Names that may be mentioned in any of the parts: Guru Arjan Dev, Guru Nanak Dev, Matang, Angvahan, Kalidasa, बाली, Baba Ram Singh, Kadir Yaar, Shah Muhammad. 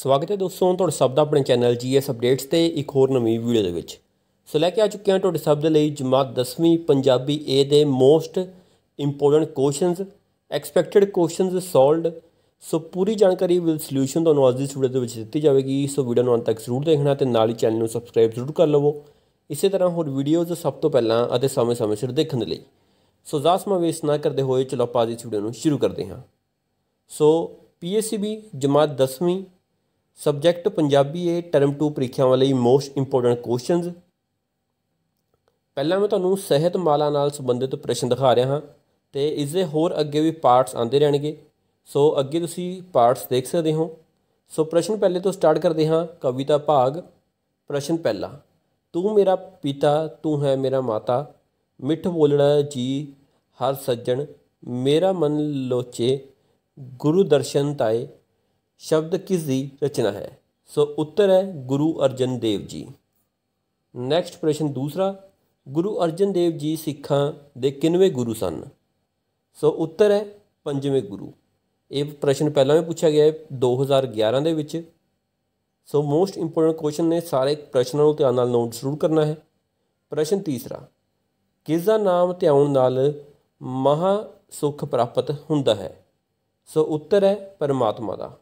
स्वागत है दोस्तों तुहाडे सब दा अपने चैनल GS अपडेट्स ते एक होर नवीं वीडियो दे विच। सो लैके आ चुके हैं तुहाडे सब दे लई जमात 10वीं पंजाबी ए दे most important questions expected questions solved. So पूरी जानकारी विल सल्यूशन तुहानूं अज दी इस वीडियो दे विच दित्ती जाएगी। सो वीडियो नूं अंत तक जरूर देखना ते नाल ही चैनल नूं सबसक्राइब जरूर कर लवो इसे तरह होर वीडियोज़ सब तो पहलां अते समय-समय सिर देखण दे लई। सो ज़्यादा समां वेस्ट ना करदे होए चलो आपां अज इस वीडियो नूं शुरू करदे हां। सो PSEB जमात 10वीं सब्जैक्ट पंजाबी ए टर्म 2 ਪ੍ਰੀਖਿਆਵਾਂ ਲਈ मोस्ट इंपोर्टेंट क्वेश्चनस। ਪਹਿਲਾਂ मैं ਤੁਹਾਨੂੰ ਸਿਹਤ ਮਾਲਾ ਨਾਲ ਸੰਬੰਧਿਤ ਪ੍ਰਸ਼ਨ ਦਿਖਾ ਰਿਹਾ ਹਾਂ ਤੇ ਇਸ ਦੇ ਹੋਰ ਅੱਗੇ ਵੀ ਪਾਰਟਸ ਆਉਂਦੇ ਰਹਿਣਗੇ। ਸੋ ਅੱਗੇ ਤੁਸੀਂ ਪਾਰਟਸ ਦੇਖ ਸਕਦੇ ਹੋ। ਸੋ ਪ੍ਰਸ਼ਨ ਪਹਿਲੇ ਤੋਂ ਸਟਾਰਟ ਕਰਦੇ ਹਾਂ। ਕਵਿਤਾ ਭਾਗ ਪ੍ਰਸ਼ਨ ਪਹਿਲਾ। ਤੂੰ ਮੇਰਾ ਪਿਤਾ ਤੂੰ ਹੈ ਮੇਰਾ ਮਾਤਾ ਮਿੱਠ ਬੋਲਣਾ ਜੀ ਹਰ ਸੱਜਣ ਮੇਰਾ ਮਨ ਲੋਚੇ ਗੁਰੂ ਦਰਸ਼ਨ ਤਾਏ शब्द किस दी रचना है। सो उत्तर है गुरु अर्जन देव जी। नैक्सट प्रश्न दूसरा। गुरु अर्जन देव जी सिखां दे किनवें गुरु सन। सो उत्तर है पंजवें गुरु। ये प्रश्न पहला भी पूछा गया है 2011 दे विच। सो मोस्ट इंपोर्टेंट क्वेश्चन ने सारे प्रश्नों को ध्यान नाल नोट जरूर करना है। प्रश्न तीसरा। किस दा नाम ध्यान नाल महा सुख प्राप्त हुंदा है। सो उत्तर है परमात्मा दा।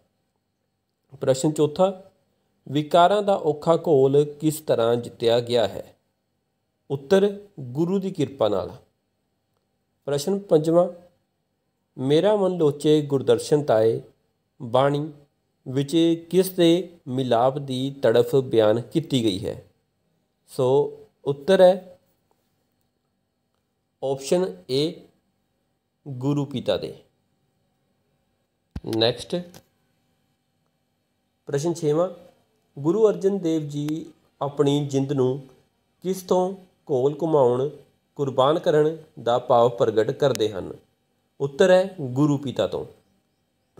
प्रश्न चौथा। विकारां दा औखा घोल किस तरह जित्या गया है। उत्तर गुरु दी किरपा नाल। प्रश्न पंजवां। मेरा मन लोचे गुरदर्शन ताए बाणी विच किस दे मिलाप दी तड़फ बयान कीती गई है। सो उत्तर है ऑप्शन ए गुरु पिता दे। नैक्सट प्रश्न छेवां। गुरु अर्जन देव जी अपनी जिंद नूं किस तों घोल घुमाउण कुर्बान करन दा भाव प्रगट करदे हन। उत्तर है गुरु पिता तों।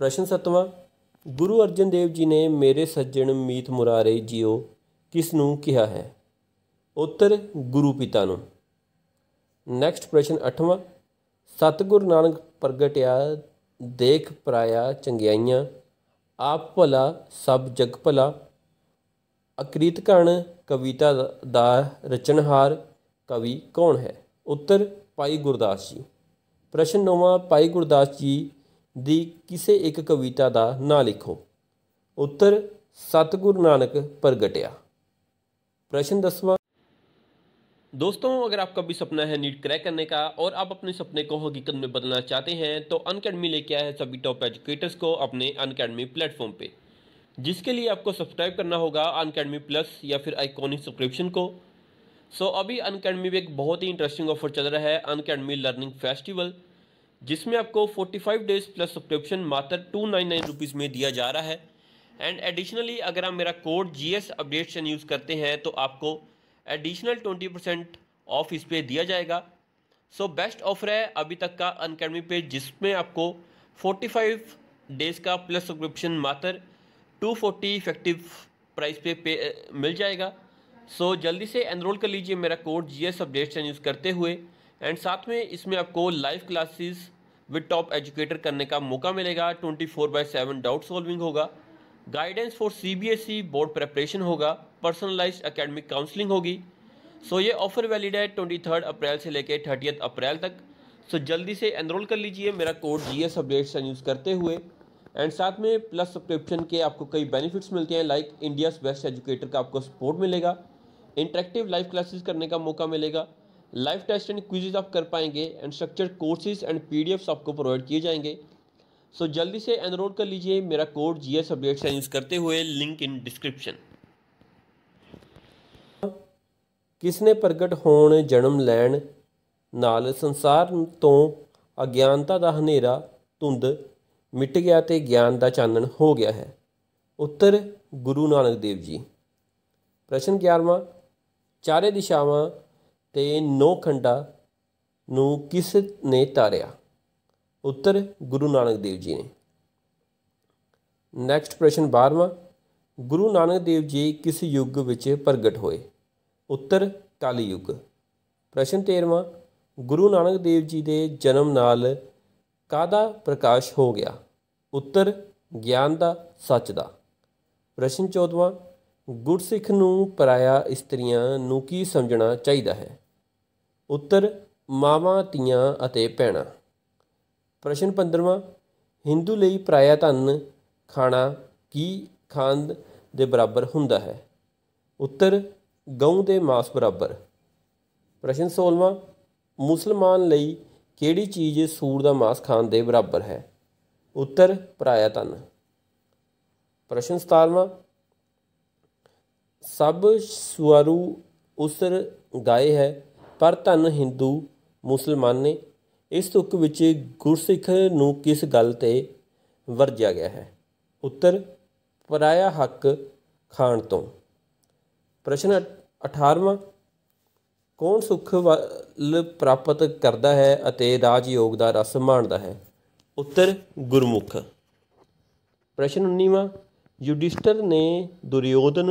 प्रश्न सत्तवां। गुरु अर्जन देव जी ने मेरे सज्जन मीत मुरारे जीओ किस नूं कहा है। उत्तर गुरु पिता नूं। नैक्सट प्रश्न अठवां। सतगुरु नानक प्रगटिया देख पराया चंगियाइयां आप भला सब जग भला अकृत कण कविता दा रचनहार कवि कौन है। उत्तर भाई गुरदास जी। प्रश्न नौवां। भाई गुरदास जी दी किसी एक कविता दा नाम लिखो। उत्तर सतगुरु नानक प्रगटिया। प्रश्न दसवां। दोस्तों अगर आपका भी सपना है नीट क्रैक करने का और आप अपने सपने को हकीकत में बदलना चाहते हैं तो अनअकैडमी लेके आया है सभी टॉप एजुकेटर्स को अपने अनअकैडमी प्लेटफॉर्म पे, जिसके लिए आपको सब्सक्राइब करना होगा अनअकैडमी प्लस या फिर आइकॉनिक सब्सक्रिप्शन को। सो अभी अनअकैडमी में एक बहुत ही इंटरेस्टिंग ऑफर चल रहा है अनअकैडमी लर्निंग फेस्टिवल, जिसमें आपको 45 डेज प्लस सब्सक्रिप्शन मात्र 299 रुपीज़ में दिया जा रहा है। एंड एडिशनली अगर आप मेरा कोड GS अपडेट्स यूज़ करते हैं तो आपको एडिशनल 20% ऑफ इस पे दिया जाएगा। सो बेस्ट ऑफर है अभी तक का अनअकैडमी पे, जिसमें आपको 45 डेज़ का प्लस सब्सक्रिप्शन मात्र 240 इफेक्टिव प्राइस पे मिल जाएगा। सो जल्दी से एनरोल कर लीजिए मेरा कोड GS अपडेट्स यूज़ करते हुए। एंड साथ में इसमें आपको live classes with top educator करने का मौका मिलेगा। 24/7 डाउट सॉल्विंग होगा, guidance for CBSE board preparation होगा, पर्सनलाइज्ड एकेडमिक काउंसलिंग होगी। सो ये ऑफर वैलिड है 23 अप्रैल से लेकर 30 अप्रैल तक। सो जल्दी से एनरोल कर लीजिए मेरा कोड GS अपडेट्स यूज़ करते हुए। एंड साथ में प्लस सब्सक्रिप्शन के आपको कई बेनिफिट्स मिलते हैं, लाइक इंडियाज़ बेस्ट एजुकेटर का आपको सपोर्ट मिलेगा, इंटरेक्टिव लाइव क्लासेस करने का मौका मिलेगा, लाइव टेस्ट एंड क्विजेज आप कर पाएंगे, and structured courses and PDFs आपको प्रोवाइड किए जाएंगे। सो जल्दी से एनरोल कर लीजिए मेरा कोड GS अपडेट्स यूज़ करते हुए, लिंक इन डिस्क्रिप्शन। किसने प्रगट होण जन्म लैण नाल संसार तों अज्ञानता दा हनेरा धुंध मिट गया ते ज्ञान दा चानण हो गया है। उत्तर गुरु नानक देव जी। प्रश्न 11वां। चारे दिशावां ते 9 खंडा नूं किस ने तारिया। उत्तर गुरु नानक देव जी ने। नैक्सट प्रश्न 12वां। गुरु नानक देव जी किस युग विच प्रगट होए। उत्तर कल युग। प्रश्न 13वां। गुरु नानक देव जी दे जन्म नाल कादा प्रकाश हो गया। उत्तर ज्ञान दा सच दा। प्रश्न 14वां गुरसिख नू पराया इस्त्रियां नू की समझना चाहिए है। उत्तर मावां तियां अते भैणां। प्रश्न 15वां हिंदू लई पराया धन खाना की खांद दे बराबर हुंदा है। उत्तर गऊ दे मांस बराबर। प्रश्न 16वां मुसलमान लई केड़ी चीज़ सूर दा मांस खाण दे बराबर है। उत्तर पराया धन। प्रश्न 17वां सब सुआरू उसर गाए है पर धन हिंदू मुसलमान ने। इस तुक विच गुरसिख नू किस गल ते वरजिया गया है। उत्तर पराया हक खाण तो। प्रश्न 18वां कौन सुख वल प्राप्त करता है अते राजयोग का रस माणदा है। उत्तर गुरमुख। प्रश्न 19वां युधिष्ठिर ने दुर्योधन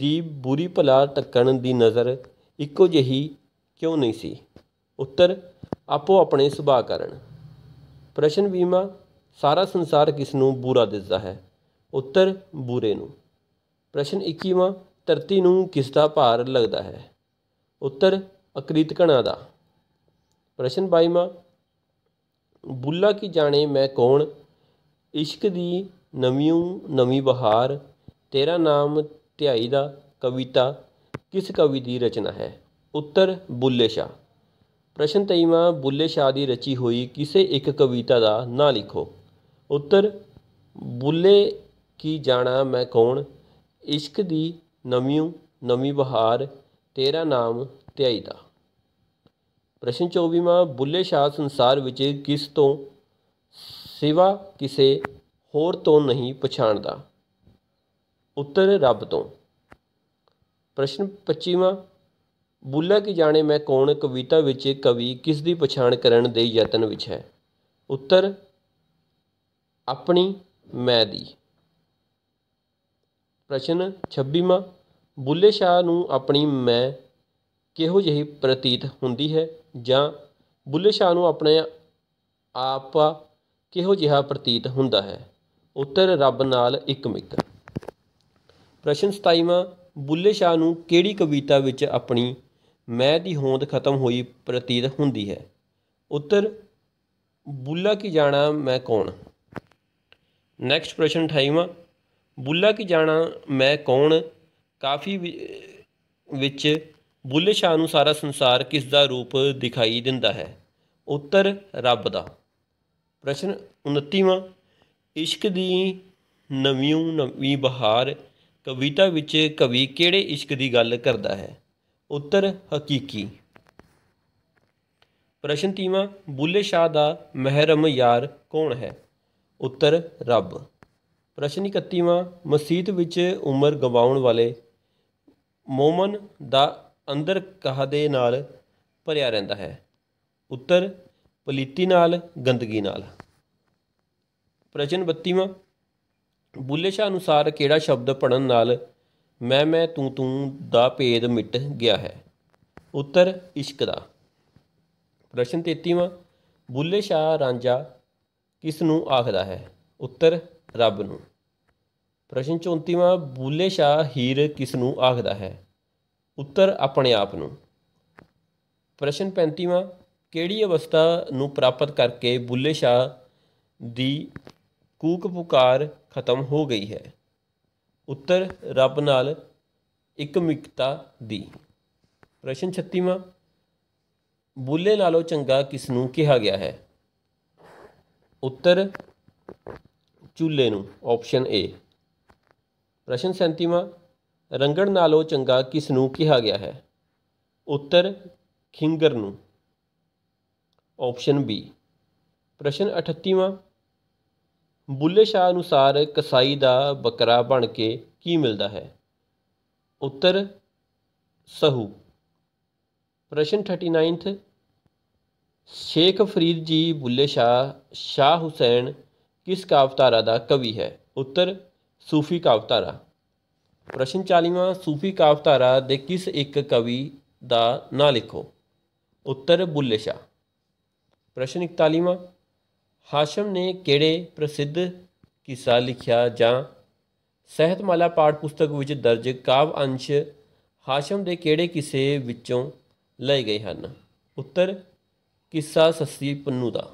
की बुरी भला तकन की नज़र इको जी क्यों नहीं सी। उत्तर आपो अपने सुभाव कारण। प्रश्न 20वां सारा संसार किसनू बुरा दिसदा है। उत्तर बुरे नू। प्रश्न 21वां धरती नू किसदा भार लगता है। उत्तर अकृतकणा दा। प्रश्न 22वां बुल्ला की जाने मैं कौन इश्क दी नवी बहार तेरा नाम ध्याई दा कविता किस कवि की रचना है। उत्तर बुल्ले शाह। प्रश्न 23वां बुल्ले शाह की रची हुई किसी एक कविता का ना लिखो। उत्तर बुल्ले की जाना मैं कौन इश्क दी नवी बहार तेरा नाम ध्याई दा। प्रश्न 24वां बुल्ले शाह संसार विच किस तो सिवा किसे होर तो नहीं पछाणदा। उत्तर रब तो। प्रश्न 25वां बुल्ला की जाने मैं कौन कविता विच कवि किस दी पछाण करन दे यतन विच है। उत्तर अपनी मैं दी। प्रश्न 26वां बुल्ले शाह नू अपनी मैं किहो जिही प्रतीत हुंदी है जां बुल्ले शाह नू अपने आप किहो जिहा प्रतीत हुंदा है। उत्तर रब नाल इक मिक। प्रश्न 27वां बुल्ले शाह नू केड़ी कविता विच अपनी मैं दी होंद खत्म होई प्रतीत हुंदी है। उत्तर बुल्ला की जाना मैं कौन। नैक्सट प्रश्न 28वां बुल्ला की जाना मैं कौन काफ़ी विच बुल्ले शाह नू सारा संसार किस दा रूप दिखाई दिंदा है। उत्तर रब दा। प्रश्न 29वां इश्क दी नवी बहार कविता विच कवि केड़े इश्क दी गल करदा है। उत्तर हकीकी। प्रश्न 30वां बुल्ले शाह दा महरम यार कौन है। उत्तर रब। प्रश्न 31वां मसीत विच उम्र गवाउण वाले मोमन दा अंदर काहदे नाल भरिया रहंदा है। उत्तर पलीती नाल गंदगी नाल। प्रश्न 32वां बुल्ले शाह अनुसार केड़ा शब्द पढ़न नाल मैं तू दा भेद मिट गया है। उत्तर इश्क दा। प्रश्न 33वां बुल्ले शाह रांझा किस नू आखदा है। उत्तर रब नू। प्रश्न 34वां बुल्ले शाह हीर किस नू आखदा है। उत्तर अपने आप नू। प्रश्न 35वां केड़ी अवस्था नू प्राप्त करके बुल्ले शाह दी कूक पुकार खत्म हो गई है। उत्तर रब नाल इकमिकता दी। प्रश्न 36वां बुल्ले नालों चंगा किस नू कहा गया है। उत्तर चूल्हे नू ऑप्शन ए। प्रश्न 37वां रंगण नालों चंगा किस नू कहा गया है। उत्तर खिंगर नू ऑप्शन बी। प्रश्न 38वां बुल्ले शाह अनुसार कसाई दा बकरा बन के की मिलता है। उत्तर सहू। प्रश्न 39 शेख फरीद जी बुल्ले शाह हुसैन किस काव्यधारा का कवि है। उत्तर सूफी काव्यधारा। प्रश्न 40वां सूफी काव्यधारा दे किस एक कवि का ना लिखो। उत्तर बुल्ले शाह। प्रश्न 41वां हाशम ने केड़े प्रसिद्ध किस्सा लिखिया जां ਸਿਹਤਮਾਲਾ ਪਾਠ ਪੁਸਤਕ ਵਿੱਚ ਦਰਜ ਕਾਵਿ ਅੰਸ਼ ਹਾਸ਼ਮ ਦੇ ਕਿਹੜੇ ਕਿੱਸੇ ਵਿੱਚੋਂ ਲਏ ਗਏ ਹਨ? ਉੱਤਰ ਕਿੱਸਾ ਸੱਸੀ ਪੰਨੂ ਦਾ।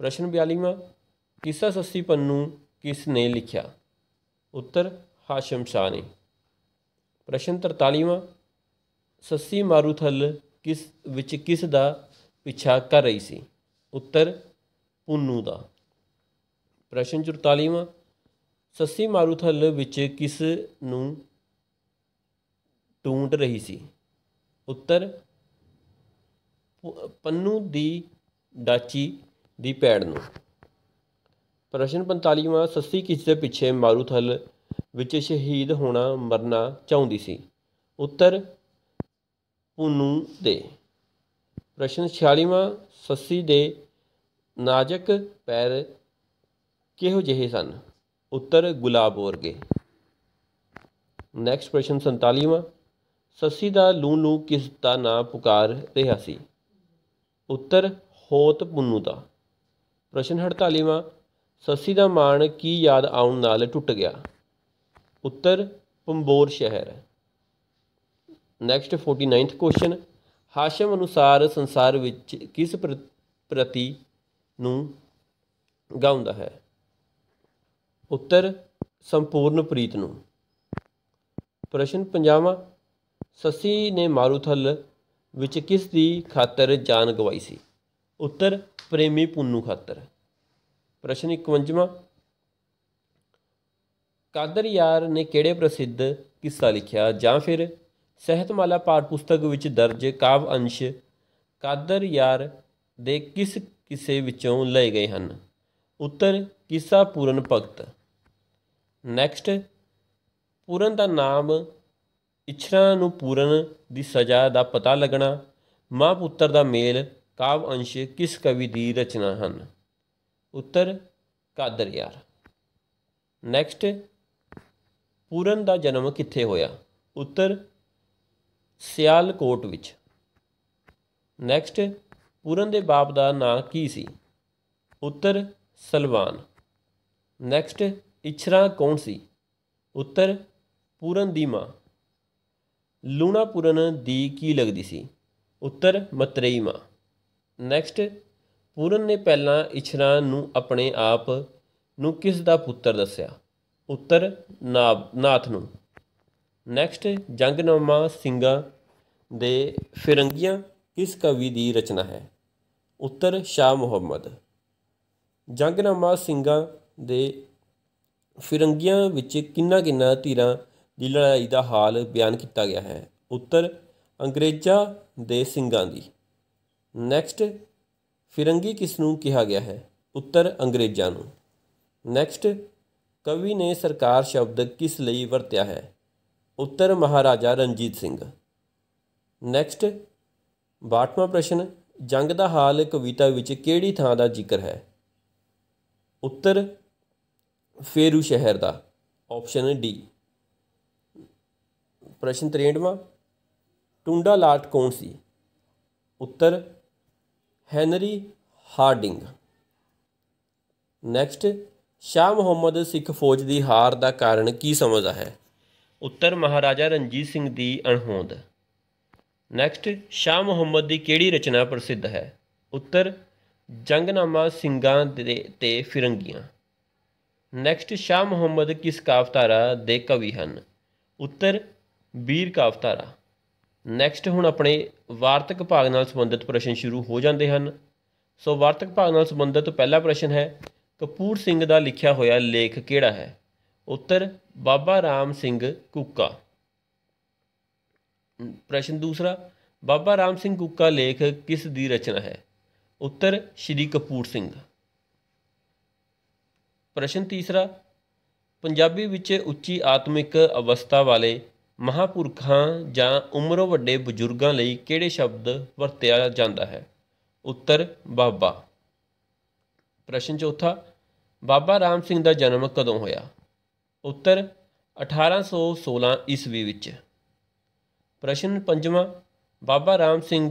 प्रश्न 42वां, किस्सा सस्सी पन्नू किसने लिखा? उत्तर हाशम शाह ने। प्रश्न 43वां, सस्सी मारूथल किस विच किस दा पीछा कर रही सी? उत्तर पुन्नू दा। प्रश्न 44वां, सस्सी मारूथल विच किस नू ढूंढ रही सी? उत्तर पन्नू दी डाची दी पैड़ नू। प्रश्न 45वां, सस्सी किस दे पिछे मारूथल विच शहीद होना मरना चाहुंदी सी? उत्तर पुन्नू दे। प्रश्न 46वां, सस्सी दे नाजक पैर किहो जेहे सन? उत्तर गुलाब वर्गे। नैक्सट प्रश्न 47वां, सस्सी दा लू लू किस दा नां पुकार रहा सी? उत्तर होत पुन्नू दा। प्रश्न 48वां, सस्सी का मान की याद आउण नाल टुट गया? उत्तर पंबोर शहर। नैक्सट 49वां क्वेश्चन, हाशम अनुसार संसार विच किस प्रति नू गाउंदा है? उत्तर संपूर्ण प्रीत नू। प्रश्न 50वां, सस्सी ने मारूथल विच किस दी खातर जान गवाई सी? उत्तर प्रेमी पुन्नू खातर। प्रश्न 51वां, कादर यार ने किहड़े प्रसिद्ध किस्सा लिखा जां फिर सहतमाला पाठ पुस्तक विच दर्ज काव्य अंश कादर यार दे किस किस्से विचों लए गए हैं? उत्तर किस्सा पूरन भगत। नैक्सट, पूरन का नाम इच्छा नू पूरन की सज़ा का पता लगना माँ पुत्र का मेल काव्य अंश किस कवि की रचना हैं? उत्तर कादर यार। नैक्सट, पूरन का जन्म कित्थे होया? उत्तर सियालकोट विच। नैक्सट, पूरन के बाप का नां की सी? उत्तर सलवान। नैक्सट, इच्छरा कौन सी? उत्तर पूरन की माँ। लूणा पूरन की की लगती सी? उत्तर मतरेई माँ। नैक्सट, पूरन ने पहला इच्छरा अपने आप नू किस दा पुत्र दस्या? उत्तर नाथ नू। नैक्सट, जंगनामा सिंगा दे फिरंगियां किस कवि की रचना है? उत्तर शाह मुहम्मद। जंगनामा सिंगा दे फिरंगियां विच किन्ना किन्ना धीरां दी लड़ाई का हाल बयान किया गया है? उत्तर अंग्रेजा दे सिंगा दी। नैक्सट, फिरंगी किसनू कहा गया है? उत्तर अंग्रेजा नू। नैक्सट, कवि ने सरकार शब्द किस लिए वरत्या है? उत्तर महाराजा रणजीत सिंह। नैक्सट, 62वां प्रश्न, जंग दा हाल कविता विच केड़ी थां दा जिक्र है? उत्तर फेरू शहर दा, ऑप्शन डी। प्रश्न 63वां, टुंडा लाट कौन सी? उत्तर Henry Hardinge. Next, Shah Muhammad Sikh फौज की हार का कारण की समझदा है? उत्तर महाराजा रणजीत सिंह की अणहोंद। नैक्सट, शाह मुहम्मद की केड़ी रचना प्रसिद्ध है? उत्तर जंगनामा सिंगा ते फिरंगियां। नैक्सट, शाह मुहम्मद किस काव्यधारा दे कवि हैं? उत्तर बीर काव्यधारा। ਨੈਕਸਟ ਹੁਣ ਆਪਣੇ ਵਾਰਤਕ ਭਾਗ ਨਾਲ ਸੰਬੰਧਿਤ ਪ੍ਰਸ਼ਨ ਸ਼ੁਰੂ ਹੋ ਜਾਂਦੇ ਹਨ। ਸੋ ਵਾਰਤਕ ਭਾਗ ਨਾਲ ਸੰਬੰਧਿਤ ਪਹਿਲਾ ਪ੍ਰਸ਼ਨ ਹੈ, ਕਪੂਰ ਸਿੰਘ ਦਾ ਲਿਖਿਆ ਹੋਇਆ ਲੇਖ ਕਿਹੜਾ ਹੈ? ਉੱਤਰ ਬਾਬਾ ਰਾਮ ਸਿੰਘ ਕੁੱਕਾ। ਪ੍ਰਸ਼ਨ ਦੂਸਰਾ, ਬਾਬਾ ਰਾਮ ਸਿੰਘ ਕੁੱਕਾ ਲੇਖ ਕਿਸ ਦੀ ਰਚਨਾ ਹੈ? ਉੱਤਰ ਸ਼੍ਰੀ ਕਪੂਰ ਸਿੰਘ। ਪ੍ਰਸ਼ਨ ਤੀਸਰਾ, ਪੰਜਾਬੀ ਵਿੱਚ ਉੱਚੀ ਆਤਮਿਕ ਅਵਸਥਾ ਵਾਲੇ ਮਹਾਂਪੁਰਖਾਂ ਜਾਂ ਉਮਰੋਂ ਵੱਡੇ ਬਜ਼ੁਰਗਾਂ ਲਈ ਕਿਹੜੇ ਸ਼ਬਦ ਵਰਤਿਆ ਜਾਂਦਾ ਹੈ? ਉੱਤਰ ਬਾਬਾ। ਪ੍ਰਸ਼ਨ ਚੌਥਾ, ਬਾਬਾ ਰਾਮ ਸਿੰਘ ਦਾ ਜਨਮ ਕਦੋਂ ਹੋਇਆ? ਉੱਤਰ 1816 ਈਸਵੀ ਵਿੱਚ। ਪ੍ਰਸ਼ਨ ਪੰਜਵਾਂ, ਬਾਬਾ ਰਾਮ ਸਿੰਘ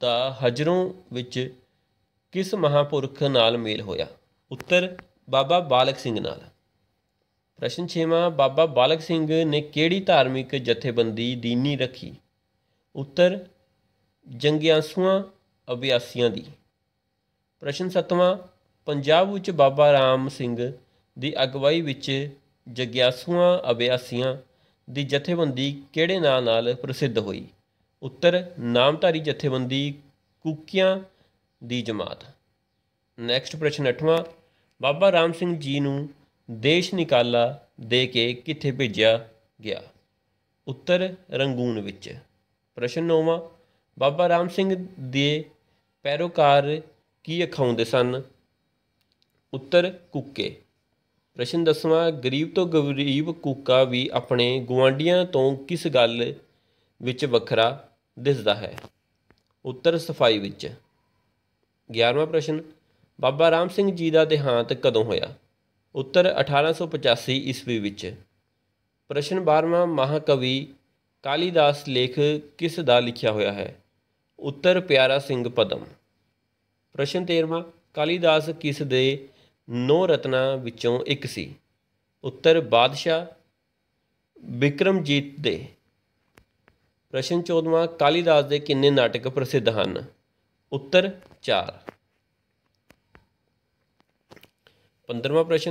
ਦਾ ਹਜਰੋਂ ਵਿੱਚ ਕਿਸ ਮਹਾਂਪੁਰਖ ਨਾਲ ਮੇਲ ਹੋਇਆ? ਉੱਤਰ ਬਾਬਾ ਬਾਲਕ ਸਿੰਘ ਨਾਲ। प्रश्न 6वां, बाबा बालक सिंह ने केड़ी धार्मिक जथेबंदी दीनी रखी? उत्तर जंगियासुआ अभ्यासियों की। प्रश्न 7वां, पंजाब विच बाबा राम सिंह की अगवाई विच जगियासुआ अभ्यासियों की जथेबंदी केड़े नाम नाल प्रसिद्ध हुई? उत्तर नामधारी जथेबंदी कुकियां दी जमात। नैक्सट प्रश्न 8वां, बाबा राम सिंह जी नूं देश निकाला दे के किथे भेजा गया? उत्तर रंगून विच। प्रश्न 9वां, बाबा राम सिंह दे पैरोकार की अखाउंदे सन? उत्तर कुके। प्रश्न 10वां, गरीब तो गरीब कुका भी अपने गुआंढियां तो किस गल विच वखरा दिसदा है? उत्तर सफाई विच। 11वां प्रश्न, बाबा राम सिंह जी का देहांत कदों होया? उत्तर 1885 ईस्वी विच। प्रश्न 12वां, महाकवि कालीदास लेख किस दा लिखिया होया है? उत्तर प्यारा सिंह पदम। प्रश्न 13वां, कालीदास किस दे 9 रत्ना विचों एक सी? उत्तर बादशाह बिक्रमजीत दे। प्रश्न 14वां, कालीदास के किन्ने नाटक प्रसिद्ध हैं? उत्तर 4। 15वां प्रश्न,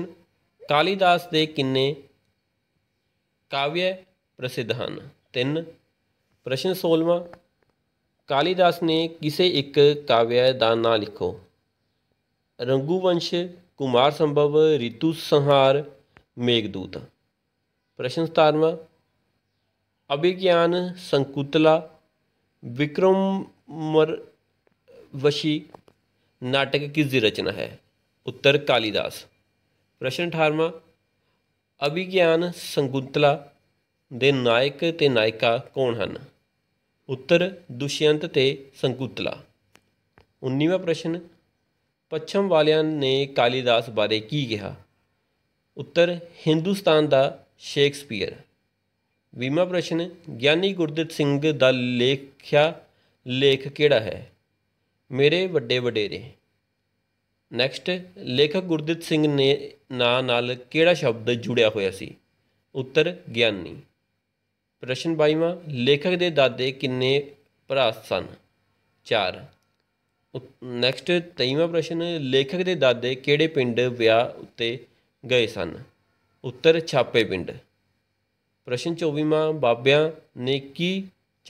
कालीदास के किन्ने काव्य प्रसिद्ध हैं? 3। प्रश्न 16वां, कालीदास ने किसी एक काव्य का नाम लिखो? रंगूवंश, कुमार संभव, ऋतु संहार, मेघदूत। प्रश्न 17वां, अभिज्ञान संकुतला, विक्रमवशी नाटक किसकी रचना है? उत्तर कालीदास। प्रश्न 18वां, अभिज्ञान संकुतला दे नायक ते नायिका कौन हैं? उत्तर दुष्यंत ते संकुतला। 19वां प्रश्न, पश्चिम वालियां ने कालीदास बारे की कहा? उत्तर हिंदुस्तान दा शेक्सपीयर। 20वां प्रश्न, ज्ञानी गुरदीत सिंह दा लेख्या लेख केड़ा है? मेरे वड्डे वडेरे। नैक्सट, लेखक गुरदीत सिंह ने नां नाल केड़ा शब्द जुड़िया होया सी? उत्तर ज्ञानी। प्रश्न 22वां, लेखक दे दादे किन्ने भरा सन? 4। नैक्सट 23वां प्रश्न, लेखक दे दादे केड़े पिंड विआह उत्ते गए सन? उत्तर छापे पिंड। प्रश्न 24वां, बाबिया ने की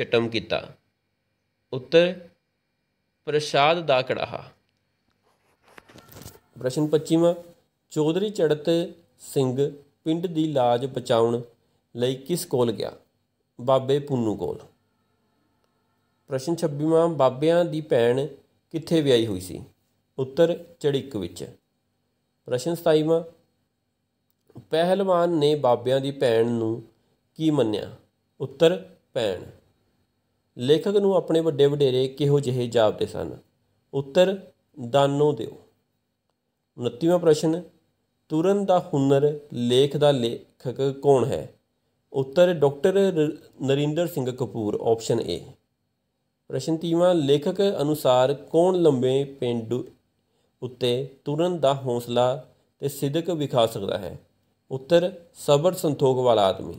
चटम किया? उत्तर प्रसाद दा कड़ाहा। प्रश्न 25वां, चौधरी चढ़त सिंह पिंड दी लाज बचाउण लई किस कोल गया? बाबे पुन्नू कोल। प्रश्न 26वां, बाबिया दी भैन किथे विआही हुई सी? उत्तर चड़िक विच। प्रश्न 27वां, पहलवान ने बाबिया दी भैन नूं की मन्या? उत्तर भैन। लेखक नूं अपने वड्डे वडेरे किहो जिहे जापदे सन? उत्तर दानो दिओ। 29वां प्रश्न, तुरन दा हुनर लेख दा लेखक कौन है? उत्तर doctor Narinder Singh Kapoor, option A. प्रश्न 30वां, लेखक अनुसार कौन लंबे पेंडू उत्ते तुरन दा हौसला ते सिदक विखा सकता है? उत्तर सबर संतोख वाला आदमी।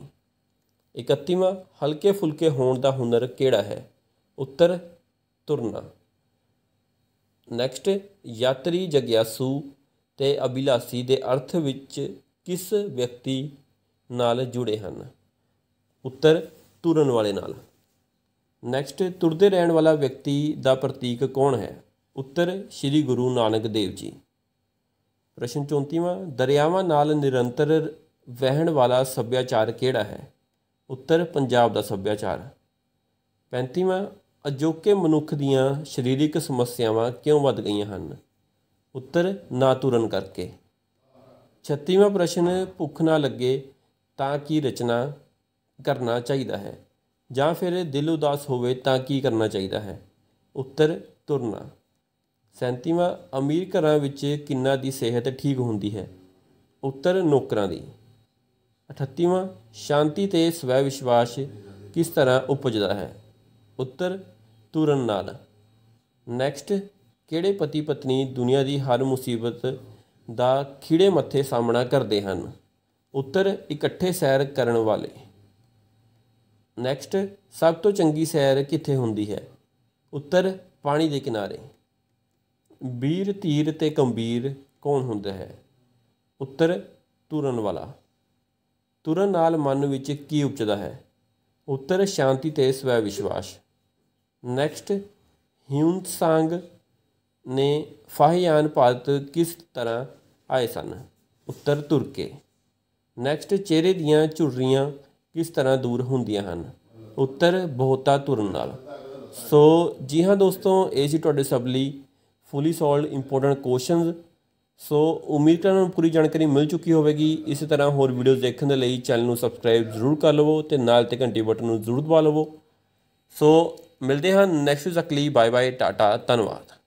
31वां, हल्के फुलके होने का हुनर केड़ा है? उत्तर तुरना। नैक्सट, यात्री जग्यासू ते अभिलासी दे अर्थ विच किस व्यक्ति नाल जुड़े हैं? उत्तर तुरन वाले नाल। नैक्सट, तुरते रहने वाला व्यक्ति का प्रतीक कौन है? उत्तर श्री गुरु नानक देव जी। प्रश्न 34वां, दरियावां नाल निरंतर वहन वाला सभ्याचार केड़ा है? उत्तर पंजाब का सभ्याचार। 35वां, अजोके मनुख दियां शरीरिक समस्यावां क्यों वध गई हैं? उत्तर ना तुरन करके। 36वां प्रश्न, भुख ना लगे तां की रचना करना चाहिए है जां फिर दिल उदास होवे तां की करना चाहिए है? उत्तर तुरना। 37वां, अमीर घरां विच किन्ना दी सेहत ठीक हुंदी है? उत्तर नौकरां दी। 38वां, शांति ते स्वै विश्वास किस तरह उपजता है? उत्तर तुरन नाल। नैक्सट, केड़े पति पत्नी दुनिया की हर मुसीबत का खिड़े मत्थे सामना करते हैं? उत्तर इकट्ठे सैर करने वाले। नैक्सट, सब तो चंगी सैर किथे हुंदी है? उत्तर पानी के किनारे। वीर तीर ते गंभीर कौन हुंदा है? उत्तर तुरन वाला। तुरन नाल मन विच की उपजदा है? उत्तर शांति ते स्वै विश्वास। नैक्सट, ह्यून त्सांग ने फाहियान भारत किस तरह आए सन? उत्तर तुर के। नैक्सट, चेहरे दियां झुर्रियां किस तरह दूर हुंदियां हन? उत्तर बहुता तुरन नाल। सो जी हाँ दोस्तों, ये जी तुहाडे सब लई फुली सॉल्व इंपोर्टेंट क्वेश्चन। सो उम्मीद करना पूरी जानकारी मिल चुकी होगी। इस तरह होर वीडियोज़ देखने के लिए चैनल को सबसक्राइब जरूर कर लवो तो नाल ते घंटी बटन जरूर दबा लवो। सो मिलते हैं नेक्स्ट तक, बाय बाय, टाटा, धन्यवाद।